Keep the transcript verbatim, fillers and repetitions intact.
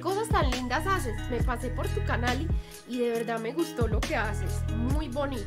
qué cosas tan lindas haces. Me pasé por tu canal y, y de verdad me gustó lo que haces. Muy bonito.